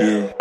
Yeah.